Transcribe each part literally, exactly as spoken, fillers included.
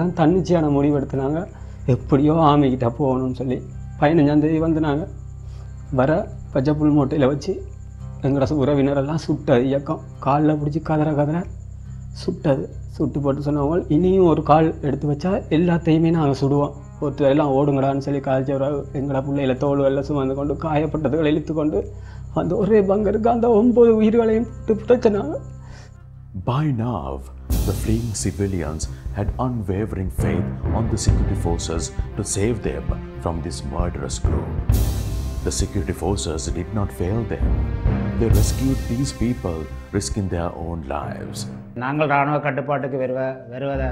தான் தன்னிச்சையான முடிவெடுத்துனாங்க. எப்படியோ ஆமைக்கிட்ட போகணும்னு சொல்லி பதினஞ்சாந்தேதி வந்து நாங்கள் வர பஜப்புல் மூட்டையில் வச்சு எங்களோட உறவினரெல்லாம் சுட்டது இயக்கம் காலில் பிடிச்சி கதற கதற சுட்டது. சுட்டு போட்டு சொன்னவங்க இனியும் ஒரு கால் எடுத்து வச்சா எல்லாத்தையுமே நாங்கள் சுடுவோம், ஒருத்தர் எல்லாம் ஓடுங்கடான்னு சொல்லி காய்ச்சவரை எங்களோட பிள்ளையில தோல் எல்லாம் சுமந்து கொண்டு காயப்பட்டதுகளை இழுத்து கொண்டு அந்த ஒரே பங்கருக்கு அந்த ஒன்பது உயிர்களையும் பிடிச்சினாங்க. By now, the fleeing civilians had unwavering faith on the security forces to save them from this murderous group. The security forces did not fail them. They rescued these people, risking their own lives. நாங்கள் ராணுவ கட்டுப்பாட்டுக்கு வருவதை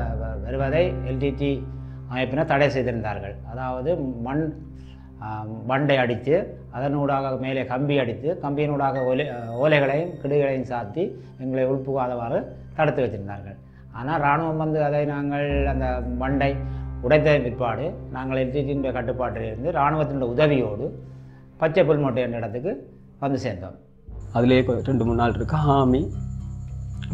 வருவதை LTD அமைப்பினர் தடை செய்திருந்தார்கள். அதாவது மண் வண்டை அடித்து அதனூடாக மேலே கம்பி அடித்து கம்பியினூடாக ஓலை ஓலைகளையும் கிடுகளையும் சாத்தி எங்களை உள்புகாதவாறு தடுத்து வச்சிருந்தார்கள். ஆனால் இராணுவம் வந்து அதை நாங்கள் அந்த வண்டை உடைத்த பிற்பாடு நாங்கள் எல்டிடியினுடைய கட்டுப்பாட்டிலிருந்து இராணுவத்தினுடைய உதவியோடு பச்சை புல்மோட்டை என்ற இடத்துக்கு வந்து சேர்ந்தோம். அதிலே ரெண்டு மூணு நாள் இருக்கு. ஆமி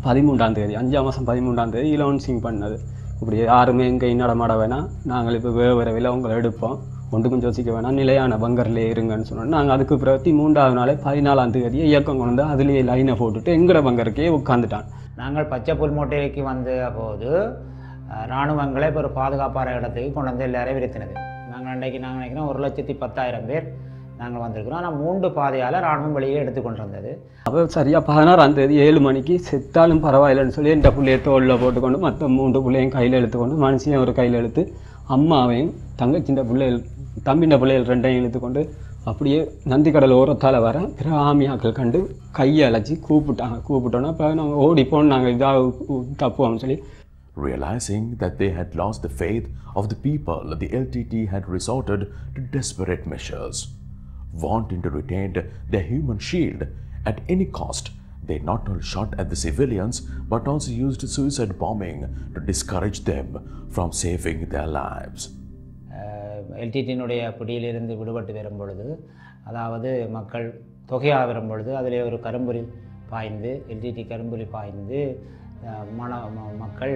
பதிமூன்றாம் தேதி அஞ்சாம் மாதம் பதிமூன்றாம் தேதி இலவன்சிங் பண்ணது. இப்படி யாருமே எங்கே நடமாட வேணாம், நாங்கள் இப்போ வேவரவில் உங்களை எடுப்போம், ஒன்றுக்கும் யோசிக்க வேணாம், நிலையான பங்கரிலே இருங்கன்னு சொன்னோம். நாங்கள் அதுக்கு பிறகு மூன்றாவது நாளே பதினாலாம் தேதியை இயக்கம் கொண்டு அதுலேயே லைனை போட்டுட்டு எங்கட பங்கருக்கே உட்காந்துட்டான். நாங்கள் பச்சை புல்மோட்டைக்கு வந்த போது இராணுவங்களே இப்போ ஒரு பாதுகாப்பான இடத்துக்கு கொண்டு வந்து எல்லாரையும் விரித்தினது. நாங்கள் அன்றைக்கு நாங்கள் நினைக்கிறோம் ஒரு லட்சத்தி பத்தாயிரம் பேர் நாங்கள் வந்திருக்கிறோம். ஆனால் மூன்று பாதையால் இராணுவம் வெளியே எடுத்துக்கொண்டு இருந்தது. அப்போ சரியாக பதினாறாம் தேதி ஏழு மணிக்கு செத்தாலும் பரவாயில்லைன்னு சொல்லி என் பிள்ளையை தோளில் போட்டுக்கொண்டு மற்ற மூன்று பிள்ளையும் கையில் எடுத்துக்கொண்டு மனுஷனையும் ஒரு கையில் எடுத்து அம்மாவையும் தங்கச்சிண்ட பிள்ளைகள் தம்பிண்ட பிள்ளைகள் ரெண்டையும் இழுத்துக்கொண்டு அப்படியே நந்திக்கடல் ஓரத்தால் வர பிற ஆமியாக்கள் கண்டு கையை அழைச்சி கூப்பிட்டாங்க. கூப்பிட்டோன்னா இப்போ நாங்கள் ஓடிப்போன்னு நாங்கள் இதாக தப்புவோம்னு சொல்லி Realizing that they had lost the faith of the people, the L T T E had resorted to desperate measures. Wanting to retain their human shield at any cost, they not only shot at the civilians but also used suicide bombing to discourage them from saving their lives. எல்டிடியினுடைய பிடியிலிருந்து விடுபட்டு வரும் பொழுது, அதாவது மக்கள் தொகையாக வரும் பொழுது அதிலே ஒரு கரும்புரி பாய்ந்து எல்டிடி கரும்புரி பாய்ந்து மன மக்கள்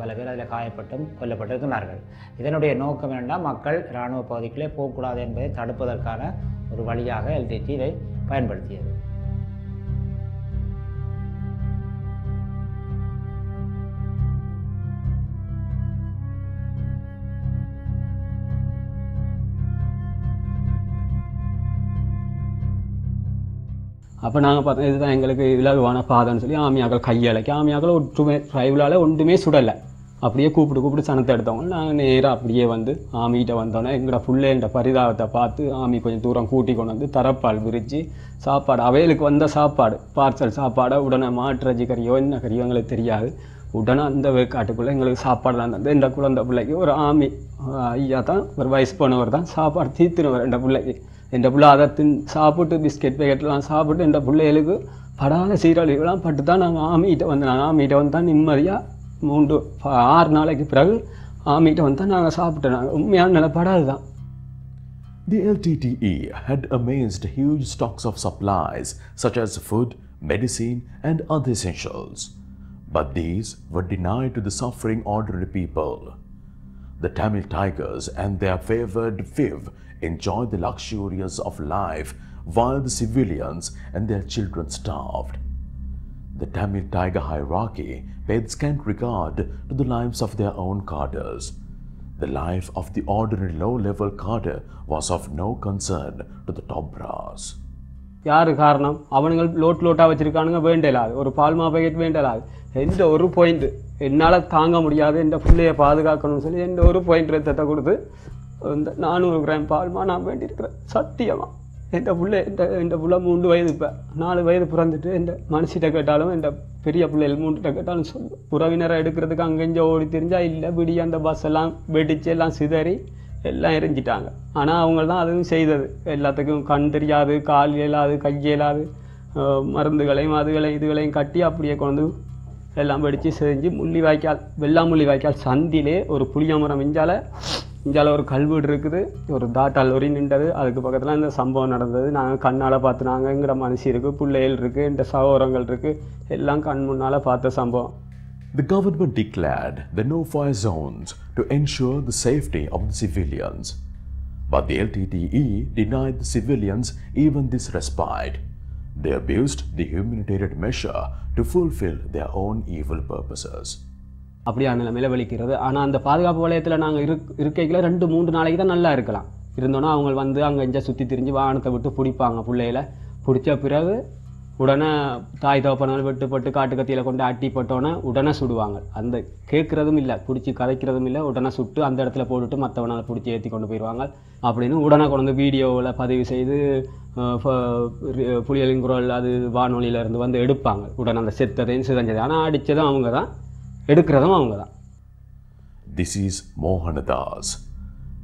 பல பேர் அதில் காயப்பட்டும் கொல்லப்பட்டிருக்கிறார்கள். இதனுடைய நோக்கம் என்னென்னா மக்கள் இராணுவ பகுதிகளே போகக்கூடாது என்பதை தடுப்பதற்கான ஒரு வழியாக எல்டிடி இதை பயன்படுத்தியது. அப்போ நாங்கள் பார்த்தோம் இதுதான் எங்களுக்கு இலகுவான பாதைன்னு சொல்லி ஆமியாக்கள் கையழைக்க ஆமியாக்களை ஒற்றுமே ட்ரைவலால் ஒன்றுமே சுடலை. அப்படியே கூப்பிட்டு கூப்பிட்டு சனத்தை எடுத்தவங்க நாங்கள் நேராக அப்படியே வந்து ஆமிகிட்ட வந்தோன்னே எங்களோட புள்ளை எங்களோட பரிதாபத்தை பார்த்து ஆமி கொஞ்சம் தூரம் கூட்டி கொண்டு வந்து தரப்பால் விரித்து சாப்பாடு அவைகளுக்கு வந்த சாப்பாடு பார்சல் சாப்பாடை உடனே மாட்டுறச்சி கறியோ என்ன கறியோ எங்களுக்கு தெரியாது. உடனே அந்த காட்டுக்குள்ளே எங்களுக்கு சாப்பாடெலாம் தந்து இந்த குழந்தை பிள்ளைக்கு ஒரு ஆமி ஐயா தான் ஒரு வயசு போனவர் தான் சாப்பாடு தீர்த்துனவர் என் பிள்ளைக்கு. என் பிள்ளை அதை தின் சாப்பிட்டு பிஸ்கெட் பேக்கெட்லாம் சாப்பிட்டு என் பிள்ளைகளுக்கு படாத சீரழிவுலாம் பட்டு தான் நாங்கள் ஆமிகிட்ட வந்து நாங்கள் ஆமிகிட்ட வந்து தான் நிம்மதியாக மூன்று ஆறு நாளைக்கு பிறகு ஆமிகிட்ட வந்து தான் நாங்கள் சாப்பிட்டோம். நாங்கள் உண்மையான நிலப்படாது தான். The L T T E had amassed huge stocks of supplies such as food, medicine and other essentials. But these were denied to the suffering ordinary people. The Tamil Tigers and their favored fief enjoyed the luxuries of life while the civilians and their children starved. The Tamil Tiger hierarchy paid scant regard to the lives of their own cadres. The life of the ordinary low-level cadre was of no concern to the top brass. யார் காரணம்? அவனுங்கள் load லோட்டாக வச்சுருக்கானுங்க. வேண்டலாது ஒரு பால்மா packet வேண்டலாது எந்த ஒரு point என்னால் தாங்க முடியாது என் பிள்ளையை பாதுகாக்கணும்னு சொல்லி எந்த ஒரு பாயிண்ட் ரத்தத்தை கொடுத்து இந்த நானூறு கிராம் பால்மா நான் வேண்டியிருக்கிறேன். சத்தியமாக என் பிள்ளை எந்த என் பிள்ளை மூன்று வயது இப்போ நாலு வயது பிறந்துட்டு எந்த மனுஷிட்ட கேட்டாலும் என் பெரிய பிள்ளைகள் மூன்றுகிட்ட கேட்டாலும் சொல்லு உறவினரை எடுக்கிறதுக்கு அங்கெஞ்ச ஓடி தெரிஞ்சால் இல்லை விடிய அந்த பஸ் எல்லாம் வெடிச்சு எல்லாம் சிதறி எல்லாம் எரிஞ்சிட்டாங்க. ஆனால் அவங்க தான் அதுவும் செய்தது எல்லாத்துக்கும் கண் தெரியாது கால் இயலாது கை இயலாது மருந்துகளையும் அதுகளையும் இதுகளையும் கட்டி அப்படியே கொண்டு எல்லாம் வெடித்து செஞ்சு முள்ளி வாய்க்கால் வெள்ளாமுள்ளி வாய்க்கால் சந்திலே ஒரு புளியமரம் இஞ்சால இஞ்சால ஒரு கல்வீடு இருக்குது ஒரு தாட்டால் ஒரி நின்றது. அதுக்கு பக்கத்தில் இந்த சம்பவம் நடந்தது. நாங்கள் கண்ணால் பார்த்து நாங்கள் எங்கிற மனுஷி இருக்குது பிள்ளைகள் இருக்குது இந்த சகோரங்கள் இருக்குது எல்லாம் கண் முன்னால் பார்த்த சம்பவம். The government declared the no-fire zones to ensure the safety of the civilians. But the L T T E denied the civilians even this respite. They abused the humanitarian measure to fulfill their own evil purposes. அப்படியான நிலைமையில வலிக்கிறது. ஆனால் அந்த பாதுகாப்பு வளையத்தில் நாங்கள் இரு இருக்கைகளை ரெண்டு மூன்று நாளைக்கு தான் நல்லா இருக்கலாம். இருந்தோன்னா அவங்க வந்து அங்கே எங்கே சுற்றி திரிஞ்சு வாகனத்தை விட்டு பிடிப்பாங்க. பிள்ளையில பிடிச்ச பிறகு உடனே தாய் தோப்பனால் வெட்டுப்பட்டு காட்டுக்கத்தியில் கொண்டு அட்டி போட்டோன்னே உடனே சுடுவாங்க. அந்த கேட்குறதும் இல்லை, பிடிச்சி கதைக்கிறதும் இல்லை, உடனே சுட்டு அந்த இடத்துல போட்டுட்டு மற்றவனால் பிடிச்சி ஏற்றி கொண்டு போயிடுவாங்க. அப்படின்னு உடனே கொண்டு வந்து வீடியோவில் பதிவு செய்து புலிகளின் குரல் அது வானொலியிலேருந்து வந்து எடுப்பாங்க. உடனே அந்த செத்ததையும் சிதஞ்சது. ஆனால் அடித்ததும் அவங்க தான், எடுக்கிறதும் அவங்க தான். This is Mohanadas.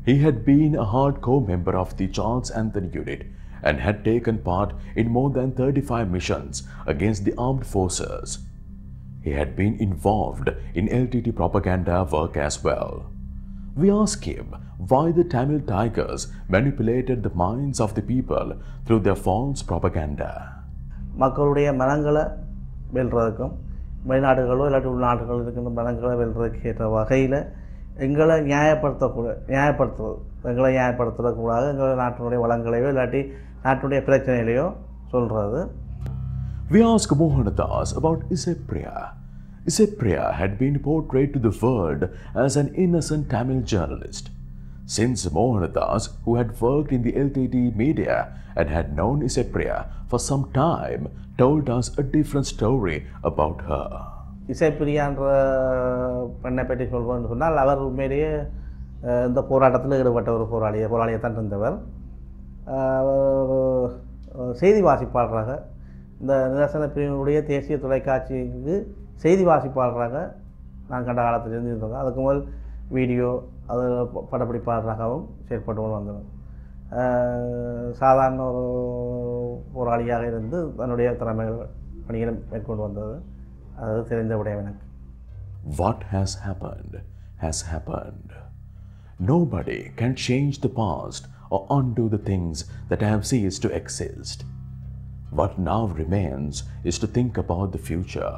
He had been a hardcore member of the Charles Anthony unit and had taken part in more than thirty-five missions against the armed forces. He had been involved in L T T E propaganda work as well. We ask him why the Tamil tigers manipulated the minds of the people through their false propaganda. மக்களுடைய மனங்களை வெல்றதுக்கும் வெளிநாடுகளோ இல்லாட்டி உள்நாடுகளோ இருக்கின்ற மனங்களை வெல்றதுக்கு ஏற்ற வகையில் எங்களை நியாயப்படுத்தக்கூட நியாயப்படுத்துவது எங்களை நியாயப்படுத்தக்கூடாது. எங்களை நாட்டினுடைய வளங்களையோ இல்லாட்டி நாட்டினுடைய பிரச்சனைகளையோ சொல்கிறது. We ask Mohanadas about Isepriya. Isepriya had been portrayed to the world as an innocent Tamil journalist. Since Mohanadas, who had worked in the L T T E media and had known Isepriya for some time, told us a different story about her. இசைப்பிரியான்ற பெண்ணை பற்றி சொல்வோன்னு சொன்னால், அவர் உண்மையிலேயே இந்த போராட்டத்தில் ஈடுபட்ட ஒரு போராளியை போராளியைத்தான் இருந்தவர். செய்தி வாசிப்பாளராக இந்த நிதர்சன பிரிவினுடைய தேசிய தொலைக்காட்சிக்கு செய்தி வாசிப்பாளராக நான் கண்ட காலத்திலிருந்து இருந்தோம். அதுக்கு முதல் வீடியோ அது படப்பிடிப்பாளராகவும் செயற்பட்டு வந்தோம். சாதாரண ஒரு போராளியாக இருந்து தன்னுடைய திறமைகள் பணிகளை மேற்கொண்டு வந்தது. அது தெரிந்தபடியாக எனக்கு. What has happened has happened. Nobody can change the past or undo the things that have ceased to exist. What now remains is to think about the future.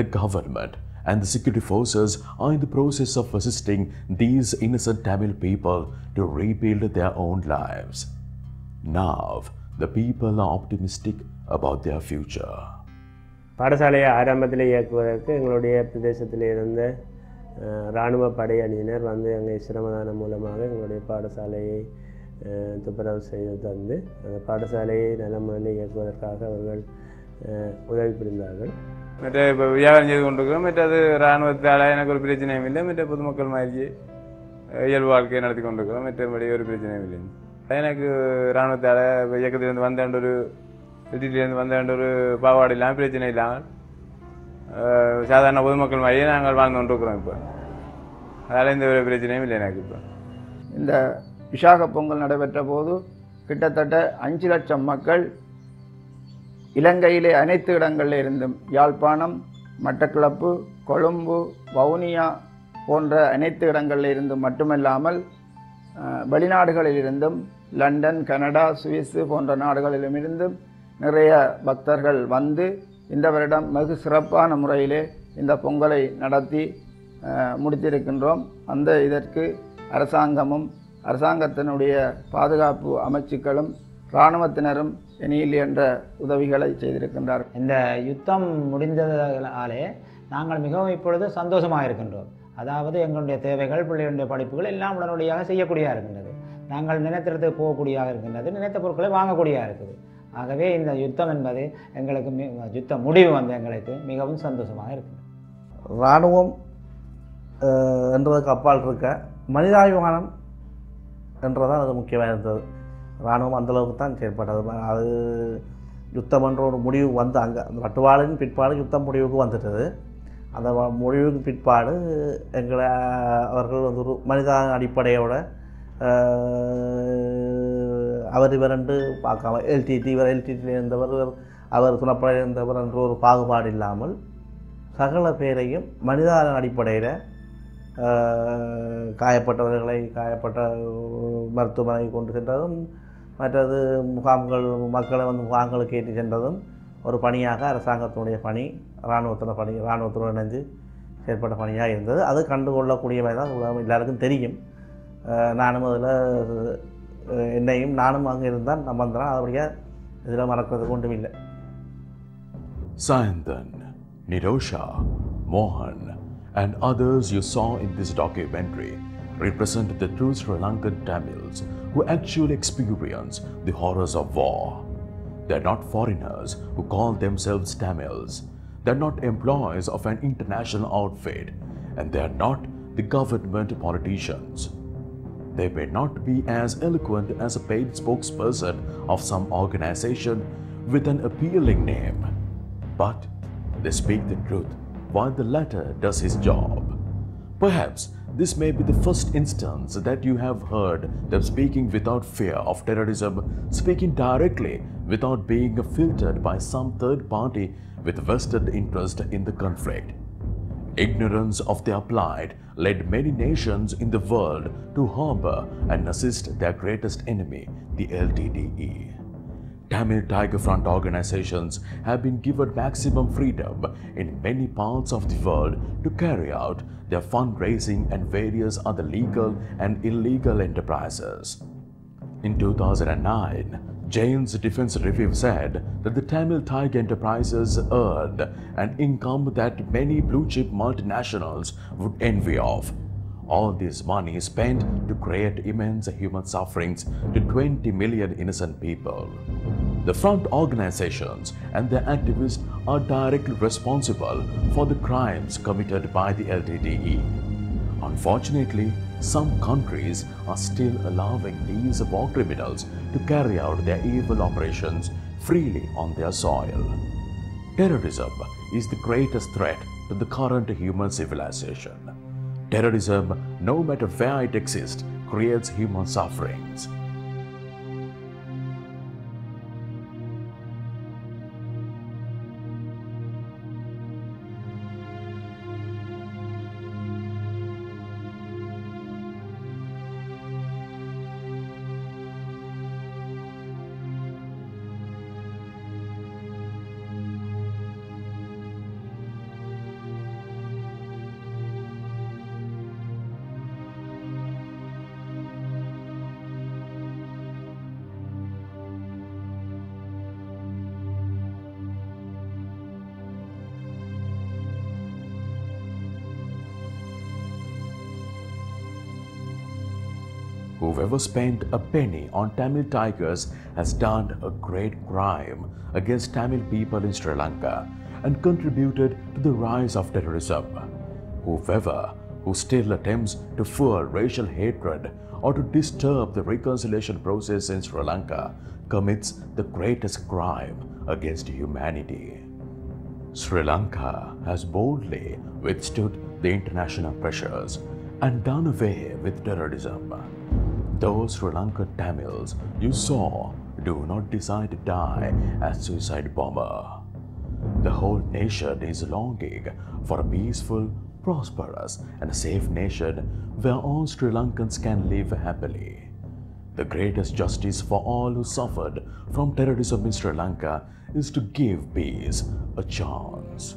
The government and the security forces are in the process of assisting these innocent Tamil people to rebuild their own lives. Now, the people are optimistic about their future. பாடசாலையை ஆரம்பத்தில் இயக்குவதற்கு எங்களுடைய பிரதேசத்தில் இருந்த இராணுவ படையணியினர் வந்து எங்கள் சிரமதானம் மூலமாக எங்களுடைய பாடசாலையை துப்புரவு செய்து தந்து அந்த பாடசாலையை நல்ல முறையில் இயக்குவதற்காக அவர்கள் உதவி புரிந்தார்கள். மற்ற இப்போ வியாபாரம் செய்து கொண்டிருக்கிறோம். மற்ற அது இராணுவத்தால் எனக்கு ஒரு பிரச்சனையும் இல்லை. மற்ற பொதுமக்கள் மாதிரி இயல்பு வாழ்க்கையை நடத்தி கொண்டிருக்கிறோம். மற்றபடி ஒரு பிரச்சனையும் இல்லை. எனக்கு இராணுவத்தால் இயக்கத்திலிருந்து வந்தாண்டு ஒரு வீட்டிலேருந்து வந்தாண்டு ஒரு பாவாடு இல்லாமல் பிரச்சனை இல்லாமல் சாதாரண பொதுமக்கள் மாதிரியே நாங்கள் வாழ்ந்து கொண்டிருக்கிறோம். இப்போ அதனால் எந்த ஒரு பிரச்சனையும் இல்லை எனக்கு. இப்போ இந்த விசாக பொங்கல் நடைபெற்ற போது கிட்டத்தட்ட அஞ்சு லட்சம் மக்கள் இலங்கையிலே அனைத்து இடங்களில் இருந்தும் யாழ்ப்பாணம், மட்டக்களப்பு, கொழும்பு, வவுனியா போன்ற அனைத்து இடங்களில் இருந்தும் மட்டுமல்லாமல் வெளிநாடுகளிலிருந்தும் லண்டன், கனடா, சுவிஸ் போன்ற நாடுகளிலுமிருந்தும் நிறைய பக்தர்கள் வந்து இந்த வருடம் மிக சிறப்பான முறையிலே இந்த பொங்கலை நடத்தி முடித்திருக்கின்றோம். அந்த இதற்கு அரசாங்கமும் அரசாங்கத்தினுடைய பாதுகாப்பு அமைச்சுக்களும் இராணுவத்தினரும் எனியில் என்ற உதவிகளை செய்திருக்கின்றார்கள். இந்த யுத்தம் முடிந்ததாலே நாங்கள் மிகவும் இப்பொழுது சந்தோஷமாக இருக்கின்றோம். அதாவது எங்களுடைய தேவைகள், பிள்ளைகளுடைய படிப்புகள் எல்லாம் உடனடியாக செய்யக்கூடியதாக இருக்கின்றது. நாங்கள் நினைத்திடத்துக்கு போகக்கூடியதாக இருக்கின்றது. நினைத்த பொருட்களை வாங்கக்கூடியதாக இருக்குது. ஆகவே இந்த யுத்தம் என்பது எங்களுக்கு யுத்த முடிவு வந்து எங்களுக்கு மிகவும் சந்தோஷமாக இருக்குது. இராணுவம் என்றதுக்கு அப்பால் இருக்க மனிதாபிமானம் என்றதான் அது முக்கியமாக இருந்தது. இராணுவம் அந்தளவுக்கு தான் செயற்பட்டது. அது யுத்தம் என்ற ஒரு முடிவு வந்து அங்கே அந்த வட்டுவாளின் பிற்பாடு யுத்தம் முடிவுக்கு வந்துட்டது. அந்த முடிவுக்கு பிற்பாடு எங்களை அவர்கள் வந்து ஒரு மனித அடிப்படையோட அவர் இவர் என்று பார்க்காம எல்டிடி இவர் எல்டிடியில் இருந்தவர் இவர் அவர் துணப்படையில் இருந்தவர் என்ற ஒரு பாகுபாடு இல்லாமல் சகல பேரையும் மனிதான அடிப்படையில் காயப்பட்டவர்களை காயப்பட்ட மருத்துவமனைக்கு கொண்டு சென்றதும் மற்றது முகாம்கள் மக்களை வந்து முகாம்களுக்கு ஏற்றி சென்றதும் ஒரு பணியாக அரசாங்கத்தினுடைய பணி, இராணுவத்தின பணி, இராணுவத்துடன் இணைந்து ஏற்பட்ட பணியாக இருந்தது. அது கண்டுகொள்ளக்கூடிய மாதிரி தான் உலகம் எல்லாருக்கும் தெரியும். நானும் அதில் என்னையும் நானும் அங்கே இருந்தால் நம்ம இருந்தாலும் அதுபடியாக இதில் மறக்கிறதுக்கு ஒன்றும் இல்லை. Sayantan, Nirosha, Mohan and others you saw in this documentary represent the true Sri Lankan Tamils who actually experience the horrors of war. They're not foreigners who call themselves Tamils. They're not employees of an international outfit, and they're not the government politicians. They may not be as eloquent as a paid spokesperson of some organization with an appealing name, but they speak the truth while the latter does his job. Perhaps this may be the first instance that you have heard them speaking without fear of terrorism, speaking directly without being filtered by some third party with vested interest in the conflict. Ignorance of their plight led many nations in the world to harbor and assist their greatest enemy, the L T T E. Tamil Tiger Front organizations have been given maximum freedom in many parts of the world to carry out their fundraising and various other legal and illegal enterprises. In two thousand nine, Jane's Defense Review said that the Tamil Tiger enterprises earned an income that many blue-chip multinationals would envy of. All this money is spent to create immense human sufferings to twenty million innocent people. The front organizations and their activists are directly responsible for the crimes committed by the L T T E. Unfortunately, some countries are still allowing these war criminals to carry out their evil operations freely on their soil. Terrorism is the greatest threat to the current human civilization. Terrorism, no matter where it exists, creates human sufferings. Whoever spent a penny on Tamil Tigers has done a great crime against Tamil people in Sri Lanka and contributed to the rise of terrorism. Whoever who still attempts to fuel racial hatred or to disturb the reconciliation process in Sri Lanka commits the greatest crime against humanity. Sri Lanka has boldly withstood the international pressures and done away with terrorism. Those Sri Lankan Tamils you saw do not decide to die as suicide bomber. The whole nation is longing for a peaceful, prosperous and safe nation where all Sri Lankans can live happily. The greatest justice for all who suffered from terrorism in Sri Lanka is to give peace a chance.